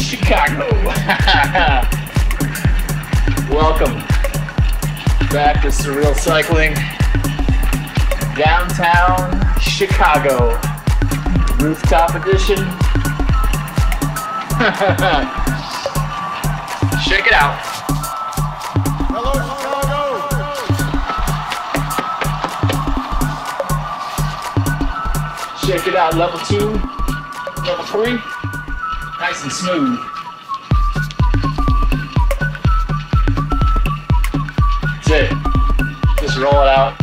Chicago. Welcome back to Surreal Cycling, downtown Chicago, rooftop edition. Check it out. Hello, Chicago. Check it out, level 2, level 3, nice and smooth. That's it. Just roll it out,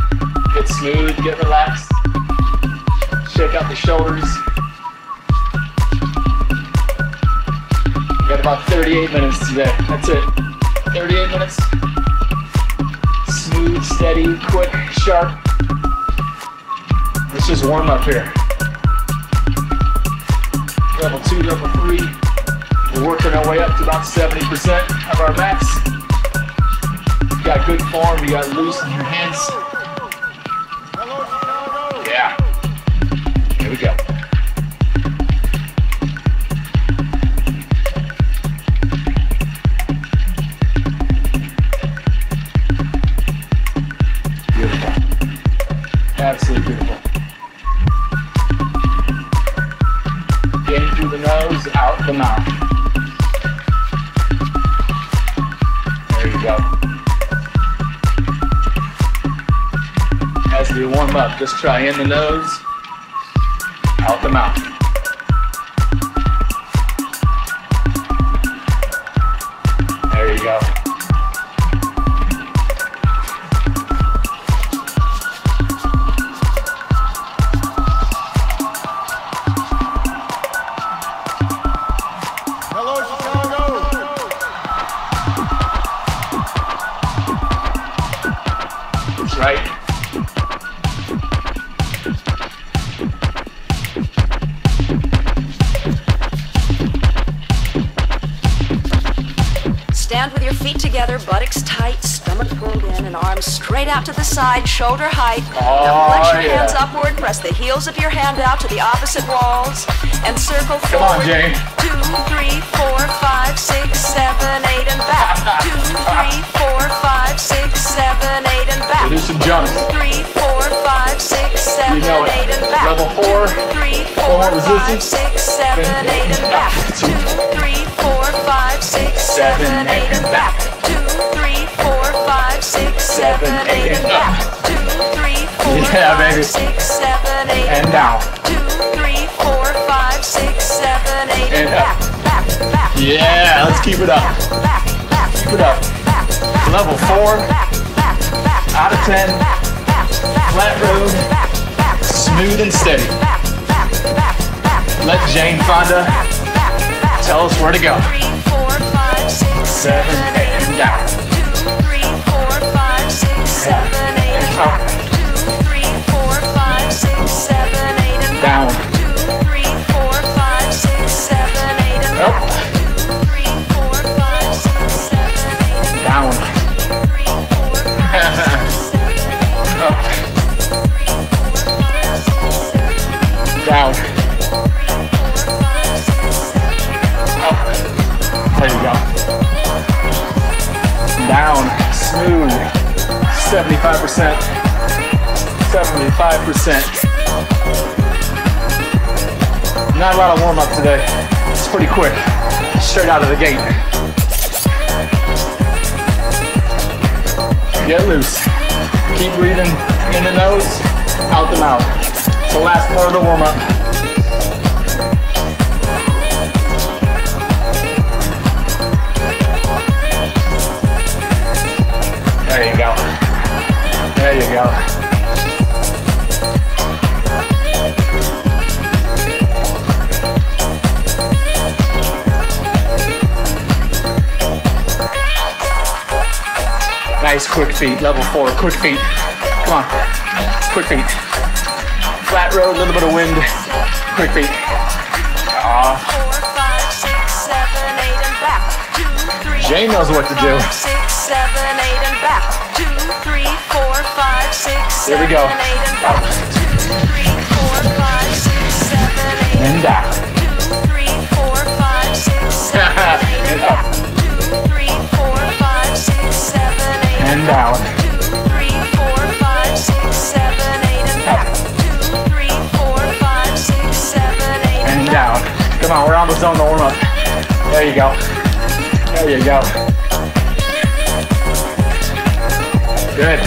get smooth, get relaxed, shake out the shoulders. Got about 38 minutes today. That's it. 38 minutes. Smooth, steady, quick, sharp. Let's just warm up here. Level 2, level 3. We're working our way up to about 70% of our max. You got good form, you got loose in your hands. Yeah. Here we go. Absolutely beautiful. In through the nose, out the mouth. There you go. As we warm up, just try in the nose, out the mouth. There you go. Stand with your feet together, buttocks tight, stomach pulled in, and arms straight out to the side, shoulder height. Now flex your hands upward, press the heels of your hand out to the opposite walls, and circle forward. Come on, Jay. 2, 3, 4, 5, 6, 7, 8, and back. 2, 3, 4, 5, 6, 7, 8, and back. We'll do some jumps. 3, 4, 5, 6, 7, you know it. 8, and back. Level 4. 2, 3, 4, 5, 6, 7, 8, and back. 2, 3, 4, 5, 6, 7, 8, and back. 2, 3, 4, 5, 6, 7, 8, and back. 2, 3, 4, 5, 6, 7, 8, and down. 2, 3, 4, 5, 6, 7, 8, and back. Yeah, let's keep it up. Keep it up. Level 4. Out of 10. Flat road. Smooth and steady. Let Jane Fonda tell us where to go. 7, 8, and down. 2, 3, 4, 5, 6, 7, 8, and up. 2, 3, 4, 5, 6, 7, 8, and down. 2, 3, 4, 5, 6, 7, 8, and up. Down. Up. Down. Up. There you go. Down. Smooth. 75%. 75%. Not a lot of warm up today. It's pretty quick. Straight out of the gate. Get loose. Keep breathing in the nose, out the mouth. It's the last part of the warm-up. There you go. There you go. Nice quick feet, level 4, quick feet. Come on, quick feet. Flat road, a little bit of wind. Quick feet. Aww. Jane knows what to do. Here we go. Up. And down. on, we're almost on the warm up. There you go. There you go. Good.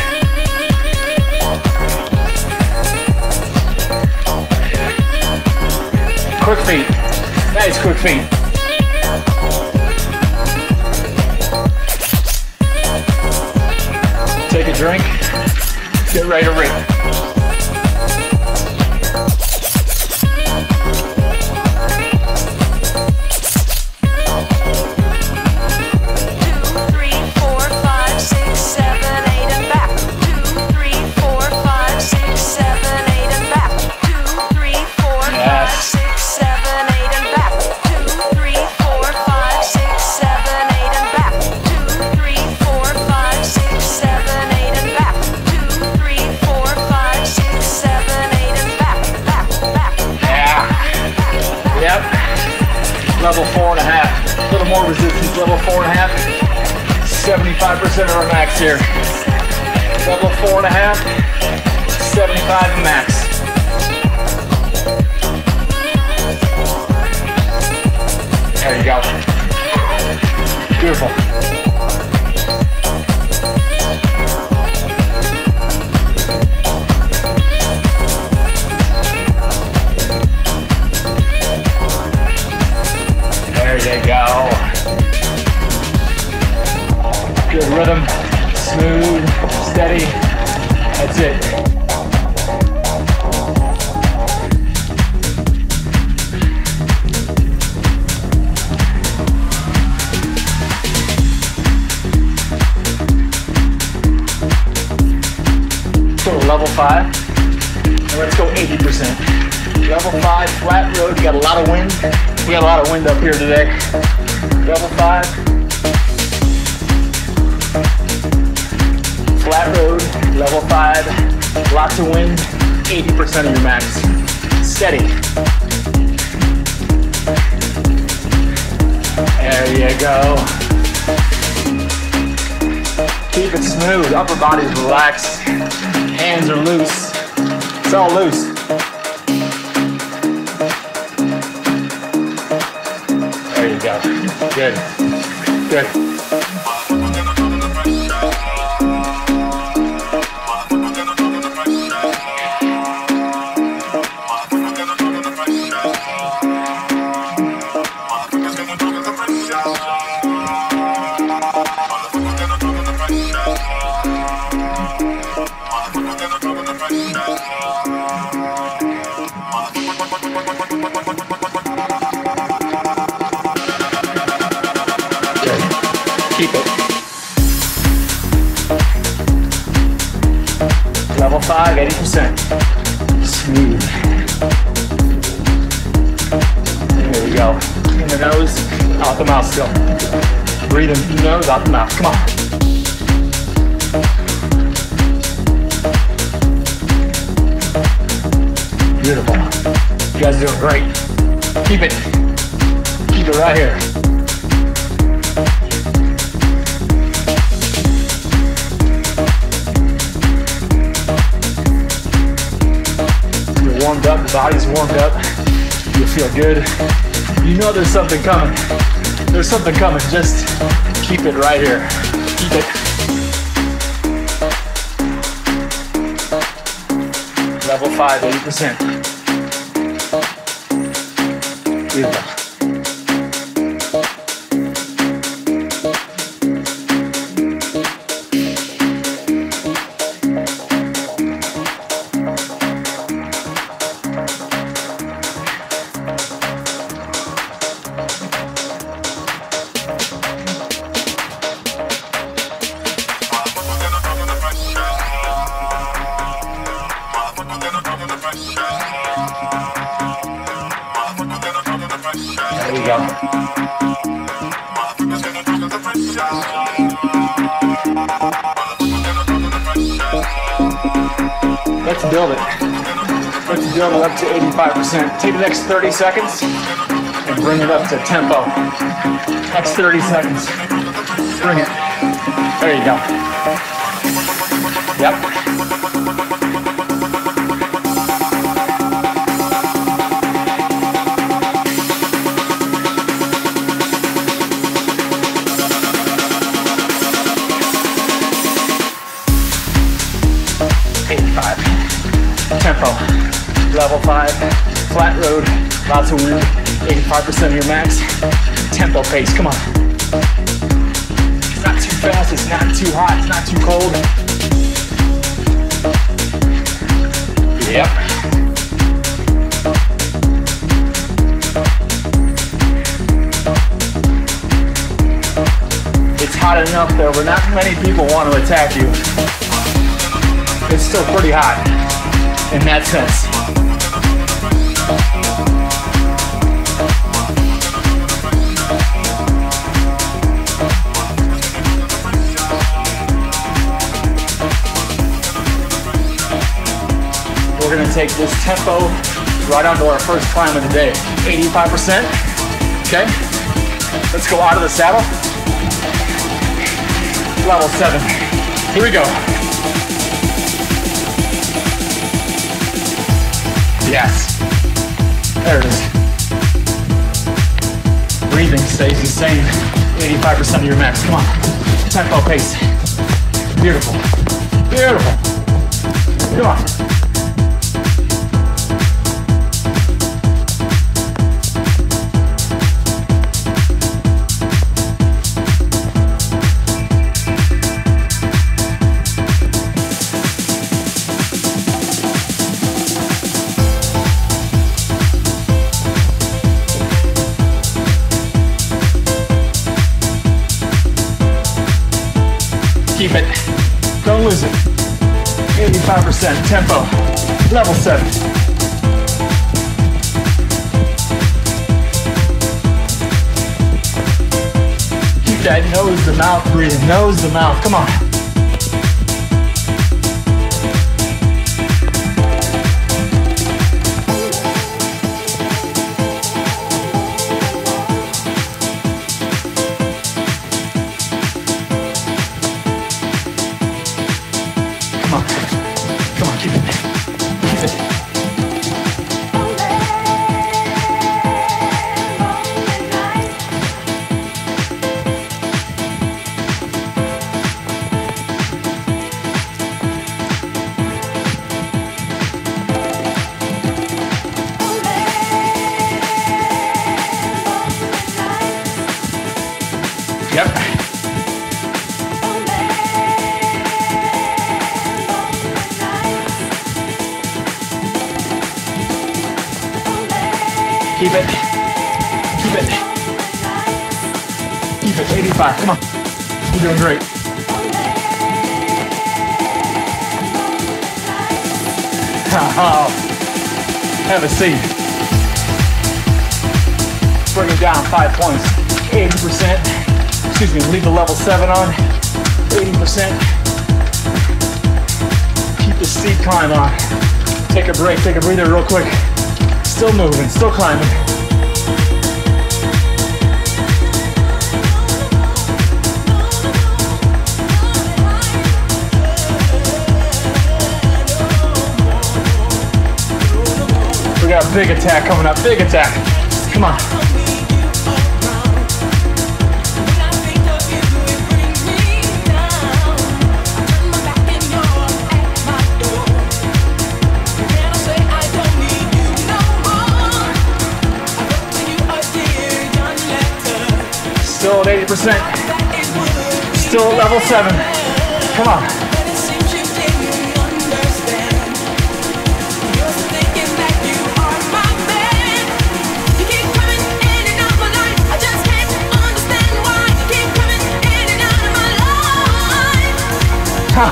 Quick feet. That is quick feet. Take a drink, get ready to rip. Level 4.5, a little more resistance, level 4.5, 75% of our max here. Level 4.5, 75 max. There you go. Beautiful. There you go. Good rhythm, smooth, steady. That's it. So level 5. And let's go 80%. Level 5, flat road. You got a lot of wind. We got a lot of wind up here today. Level 5. Flat road, level 5. Lots of wind, 80% of your max. Steady. There you go. Keep it smooth, upper body's relaxed. Hands are loose. It's all loose. There you go. Good. Good. Keep it. Level 5, 80%. Smooth. There we go. In the nose, out the mouth still. Breathe in through the nose, out the mouth. Come on. Beautiful. You guys are doing great. Keep it. Keep it right here. Warmed up, the body's warmed up, you feel good. You know there's something coming. There's something coming, just keep it right here. Keep it. Level 5, 80%. Beautiful. There we go. Let's build it. Let's build it up to 85%. Take the next 30 seconds and bring it up to tempo. Next 30 seconds. Bring it. There you go. Yep. flat road, lots of wind, 85% of your max, tempo pace, come on. It's not too fast, it's not too hot, it's not too cold. Yep. It's hot enough though, but not many people want to attack you. It's still pretty hot in that sense. We're gonna take this tempo right onto our first climb of the day. 85%, okay? Let's go out of the saddle. Level 7, here we go. Yes, there it is. Breathing stays the same, 85% of your max, come on. Tempo pace, beautiful, beautiful, come on. Keep it, don't lose it. 85% tempo, level 7. Keep that nose to mouth breathing, nose to mouth, come on. Come on, come on, keep it, keep it. Yep. Keep it, keep it, keep it, 85, come on, you're doing great. Have a seat. Bring it down 5 points, 80%, excuse me, leave the level 7 on, 80%. Keep the steep climb on, take a break, take a breather real quick. Still moving, still climbing. We got a big attack coming up, big attack. Come on. Still at 80%, still at level 7, come on.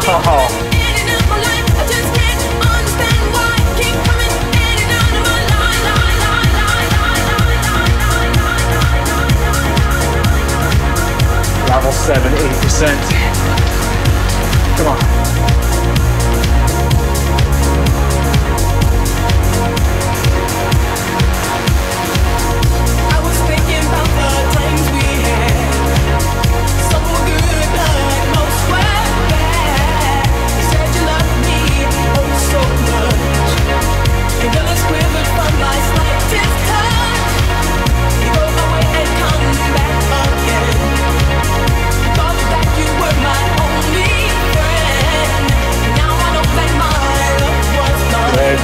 Oh. Level 7, 80%. Come on. I was thinking about the times we had. So good, but most were bad. You said you loved me, oh so much. And your lips quivered from my slightest touch. You go away and come back again.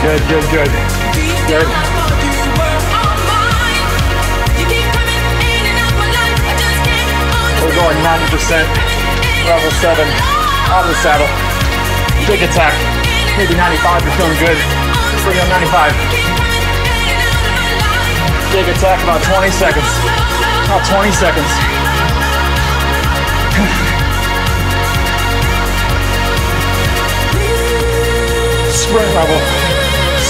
Good, good, good. Good. like 90%, level 7, out of the saddle, big attack, maybe 95, you're feeling good, just bring up 95, big attack, about 20 seconds, about 20 seconds. Sprint level,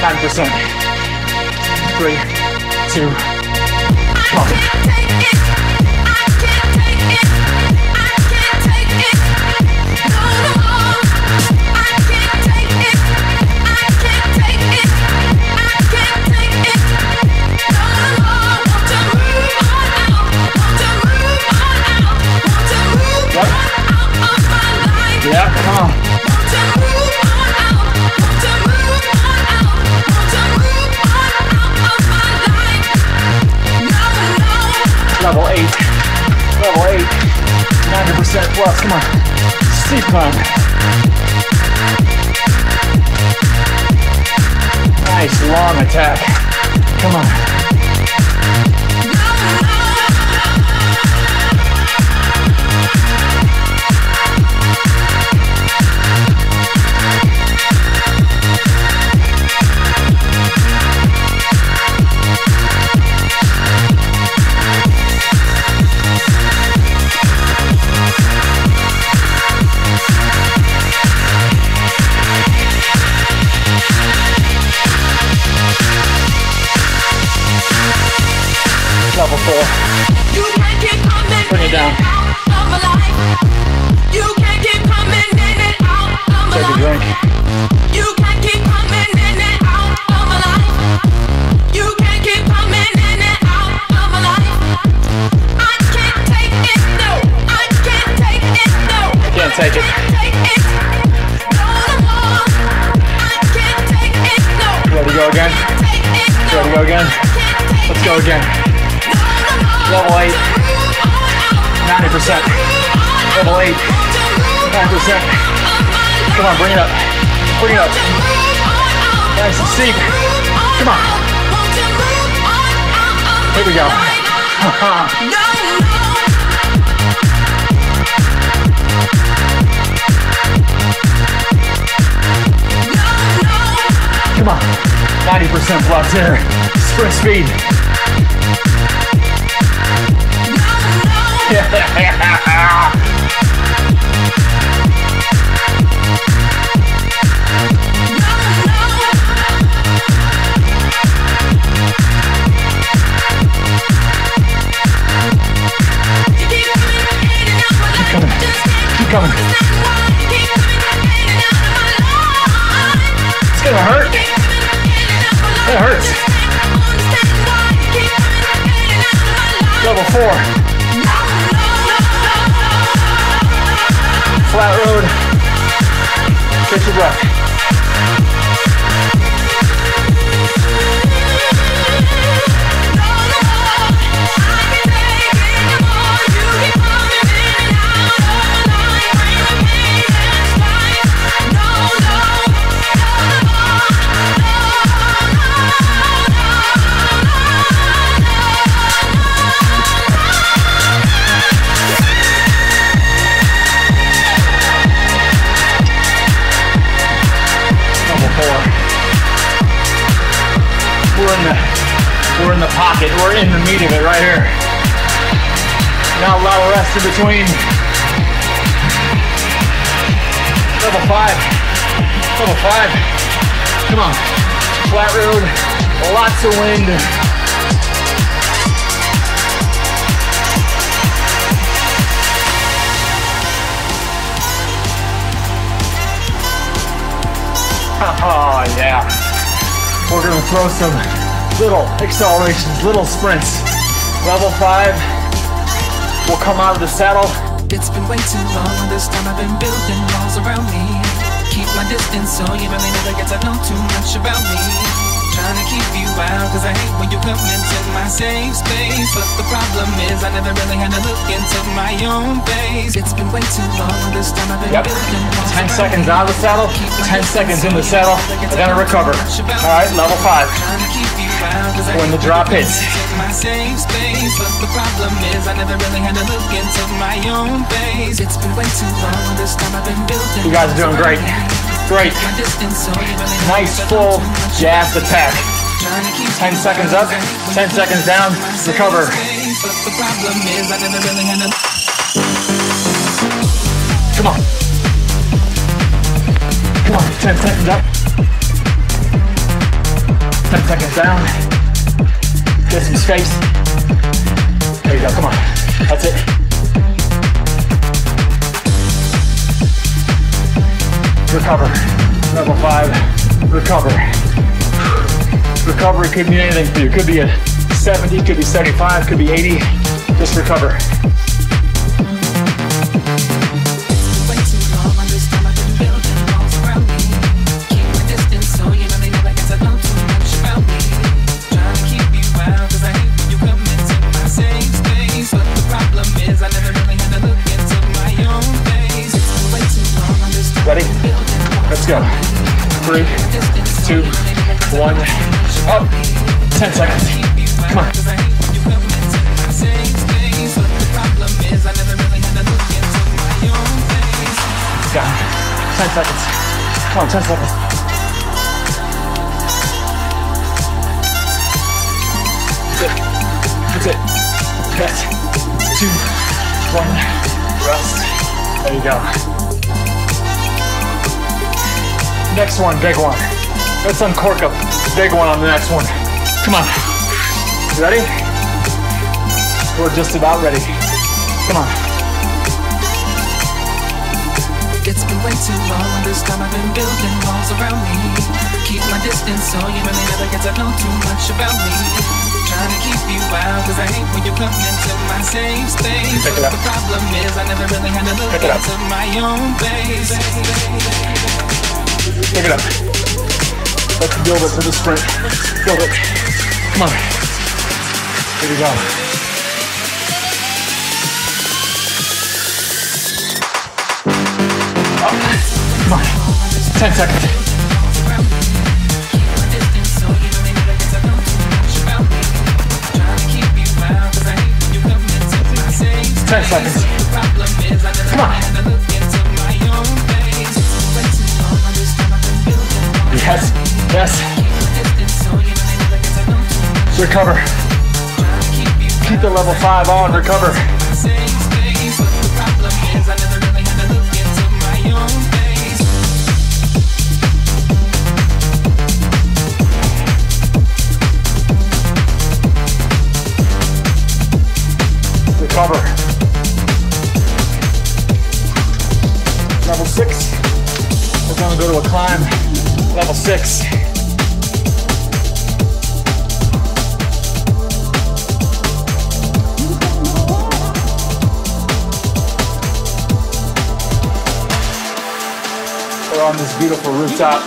Time percent. 3, 2, one. Level 8, 90% plus, come on, steep climb. Nice long attack, come on. Level 4. You can't keep coming. Bring it down. You can't keep coming in and out of my life. Take a drink. You can't keep coming in and out of my life. You can't keep coming in and out of my life. I can't take it, no. I can't take it, no. I can't take it. I can't take it, no. Ready to go again? Ready to go again? Let's go again. Level 8, 90%. Level 8, 90%. Come on, bring it up. Bring it up. Nice and steep. Come on. Here we go. Come on. 90% blocks here. Sprint speed. Keep coming. It's gonna hurt. It hurts. Level 4. Flat road. Catch your breath. We're in the pocket. We're in the meat of it right here. Not a lot of rest in between. Level 5. Level 5. Come on. Flat road. Lots of wind. Oh yeah. We're gonna throw some little accelerations, little sprints. Level 5, will come out of the saddle. It's been way too long, this time I've been building walls around me. Keep my distance so you really never get to know too much about me. Trying to keep you out, cause I hate when you come into my safe space. But the problem is I never really had to look into my own face. It's been way too long, this time I've been building walls. 10 seconds out of the saddle, 10 seconds in the saddle, I gotta recover. Alright, level 5. When the drop hits. My safe space, but the problem is I never really had to look into my own face. It's been way too long, this time I've been building. You guys are doing great. Great. Nice full jazz attack. 10 seconds up, 10 seconds down, recover. Come on. Come on, 10 seconds up. 10 seconds down. Get some space. There you go, come on. That's it. Recover. Level 5. Recover. Recovery could mean anything for you. Could be a 70, could be 75, could be 80. Just recover. Ready? Let's go. 3, 2, 1, up. 10 seconds. Come on. Down. 10 seconds. Come on, 10 seconds. That's it. That's it. 2, 1, rest. There you go. Next one, big one. Let's uncork a big one on the next one. Come on. You ready? We're just about ready. Come on. It's been way too long, this time I've been building walls around me. Keep my distance so you really never get to know too much about me. Trying to keep you out, cause I hate when you come into my safe space. But the problem is I never really had to look into my own face. Pick it up. Let's build it for the sprint. Build it. Come on. Here we go. Up. Come on. 10 seconds. Come on. Yes, yes. Recover. Keep the level 5 on, recover. Recover. Level 6. We're gonna go to a climb. Level 6. We're on this beautiful rooftop,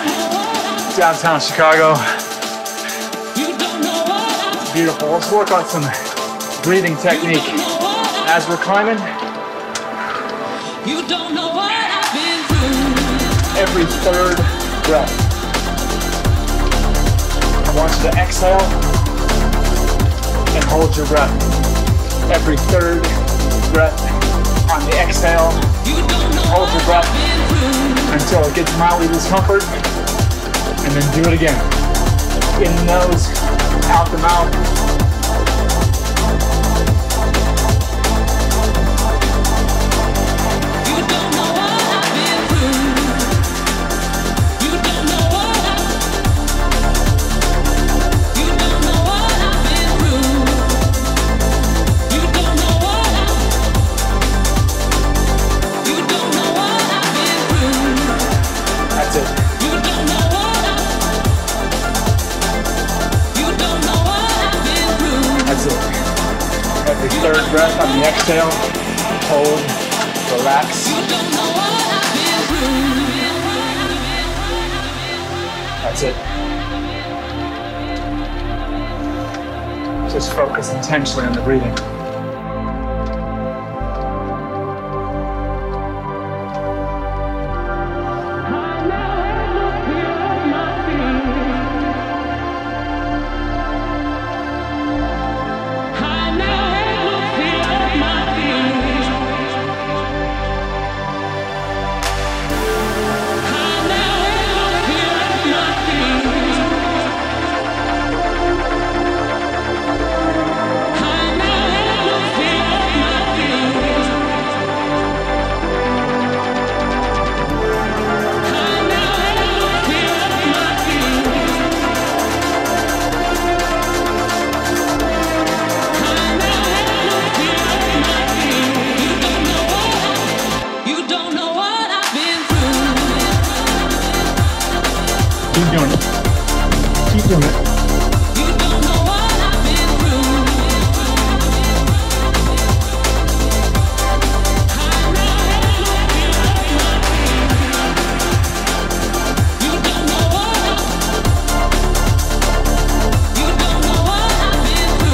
downtown Chicago. It's beautiful. Let's work on some breathing technique as we're climbing. Every third breath. I want you to exhale and hold your breath. Every third breath on the exhale, hold your breath until it gets mildly discomfort, and then do it again. In the nose, out the mouth. third breath on the exhale. Hold, relax. That's it. Just focus intensely on the breathing. Keep doing it. Keep doing it. You don't know what I've been through. Level 4. You don't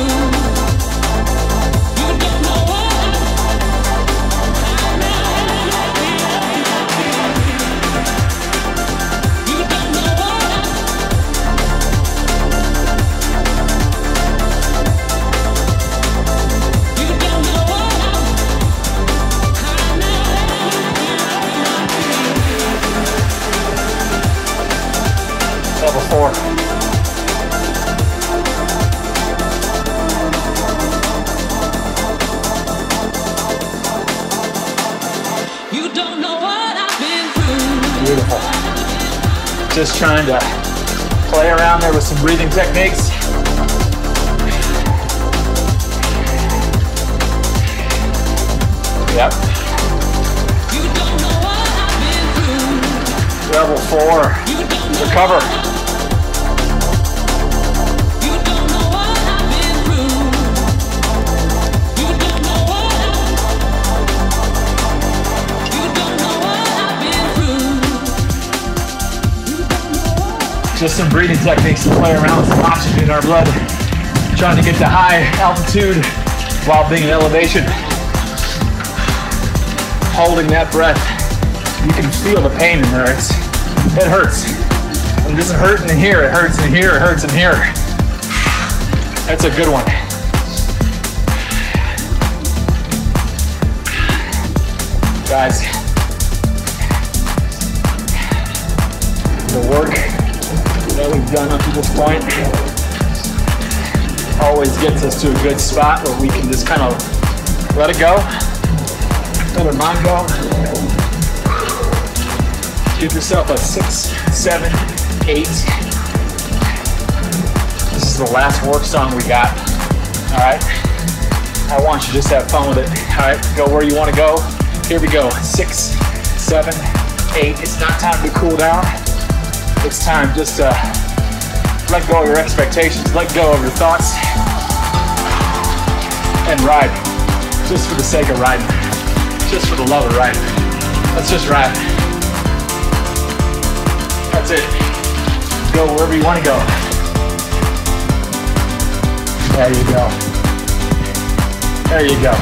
know what I've been through. Beautiful. Just trying to play around there with some breathing techniques. Yep. You don't know what I've been through. Level 4. Recover. Just some breathing techniques to play around with some oxygen in our blood. Trying to get to high altitude while being in elevation. Holding that breath. You can feel the pain in there. It hurts. It doesn't hurt in here, it hurts in here, it hurts in here. That's a good one. Guys, the work that we've done up to this point always gets us to a good spot where we can just kind of let it go, let our mind go. Give yourself a 6, 7, 8. This is the last work song we got. All right, I want you to just have fun with it. All right, go where you want to go. Here we go. 6, 7, 8. It's not time to cool down. It's time just to let go of your expectations, let go of your thoughts, and ride. Just for the sake of riding. Just for the love of riding. Let's just ride. That's it. Go wherever you want to go. There you go. There you go.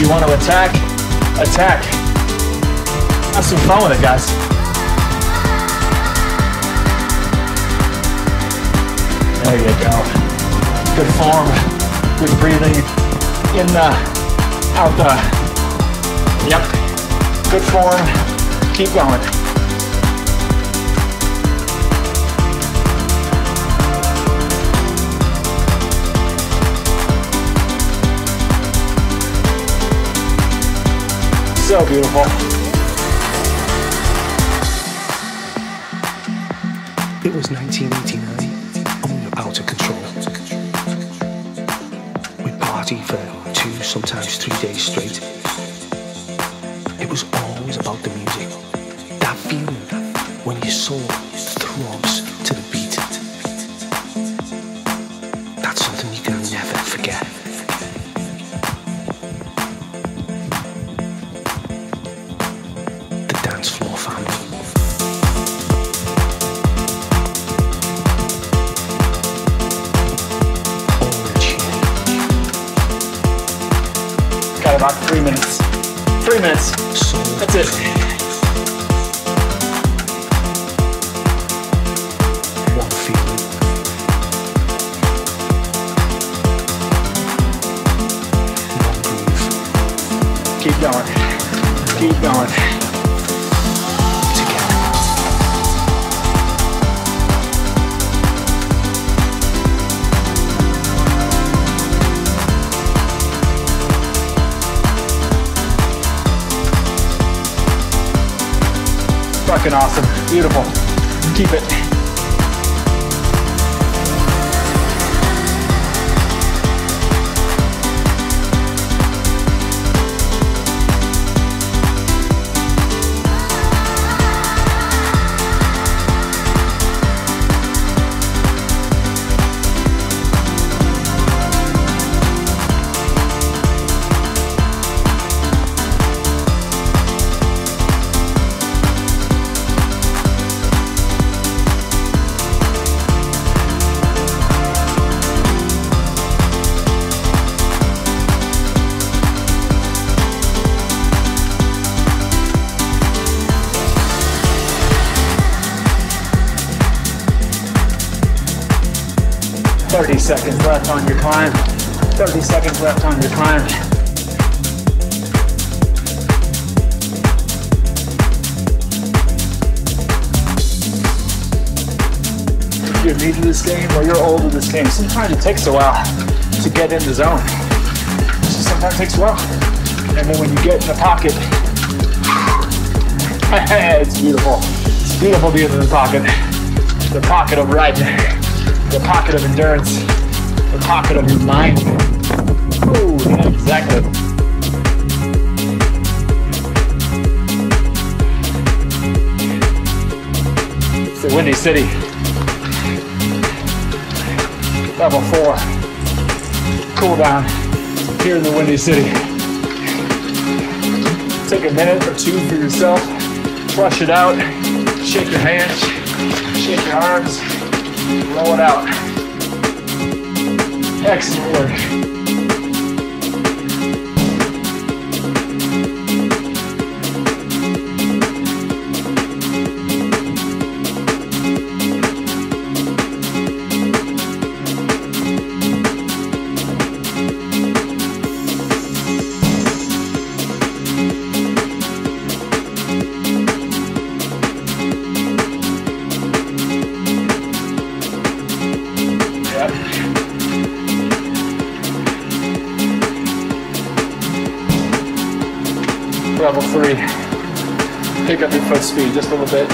You want to attack? Attack. Have some fun with it, guys. There you go. Good form, good breathing. In the, out the, yep. Good form, keep going. So beautiful. It was 1989, and we were out of control. We partied for 2, sometimes 3 days straight. It was always about the music. That feeling when your soul throbs to the beat. That's something you can never forget. The Dance Floor Family. Got about 3 minutes. 3 minutes. That's it. Keep going. Keep going. Together. Fucking awesome. Beautiful. Keep it. Seconds left on your climb. 30 seconds left on your climb. If you're new to this game or you're old to this game, sometimes it takes a while to get in the zone. Sometimes it takes a while. And then when you get in the pocket, it's beautiful. It's beautiful being in the pocket. The pocket of riding. The pocket of endurance, the pocket of your mind. Ooh, yeah, exactly. It's the Windy City. Level 4. Cool down here in the Windy City. Take a minute or two for yourself. Flush it out. Shake your hands. Shake your arms. Roll it out. Excellent work. Level 3, pick up your foot speed just a little bit.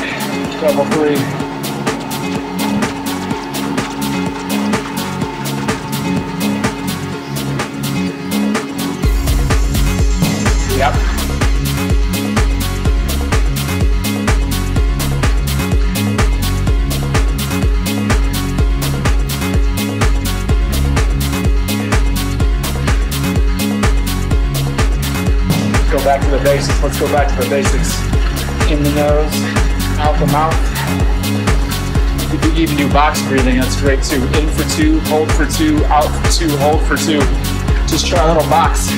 Level 3. Yep. Back to the basics. Let's go back to the basics. In the nose, out the mouth. If you even do box breathing, that's great too. In for 2, hold for 2, out for 2, hold for 2. Just try a little box.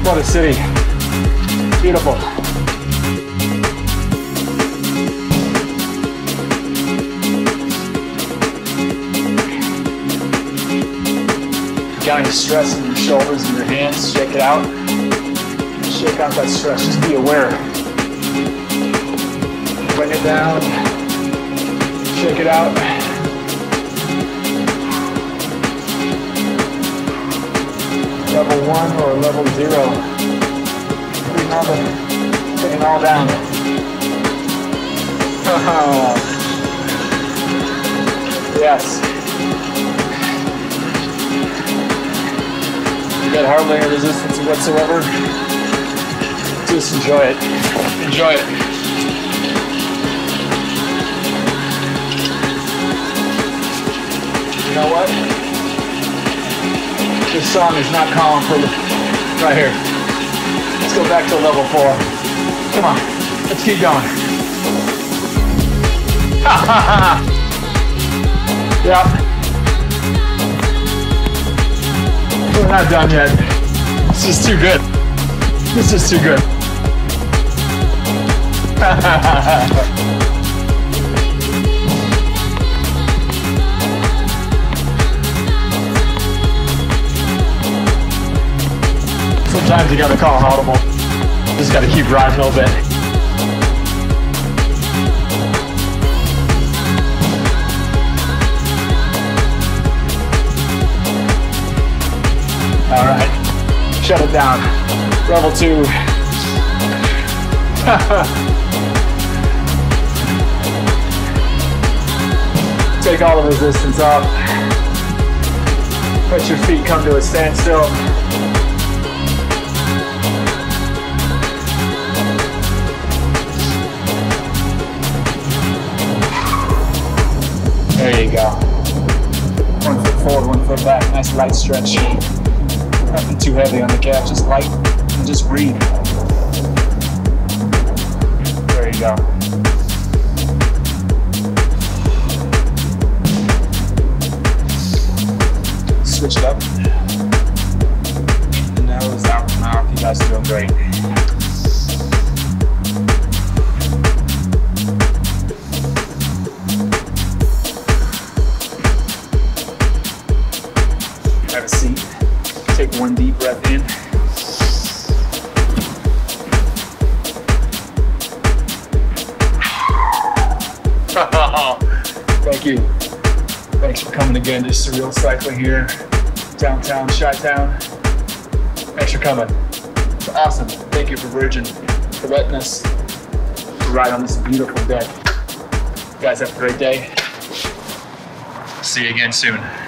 What a city. Beautiful. You got any stress in your shoulders and your hands, shake it out. Shake out that stress, just be aware. Bring it down. Shake it out. level 1 or level 0. Pretty nothing. Taking it all down. Yes. You got hardly any resistance whatsoever. Just enjoy it. Enjoy it. You know what? This song is not calling for the... Right here. Let's go back to level 4. Come on. Let's keep going. Ha ha ha! Yep. We're not done yet. This is too good. This is too good. Ha ha ha ha! Sometimes you gotta call audible. Just gotta keep riding a little bit. All right, shut it down. Level 2. Take all the resistance off. Let your feet come to a standstill. There you go. 1 foot forward, 1 foot back. Nice light stretch. Nothing too heavy on the calf, just light and just breathe. There you go. Switch it up. Keep the nose out the mouth. You guys are doing great. Seat. Take one deep breath in. Thank you. Thanks for coming again to Surreal Cycling here, downtown Chi-Town. Thanks for coming. It's awesome. Thank you for Virgin, for letting us ride on this beautiful day. You guys have a great day. See you again soon.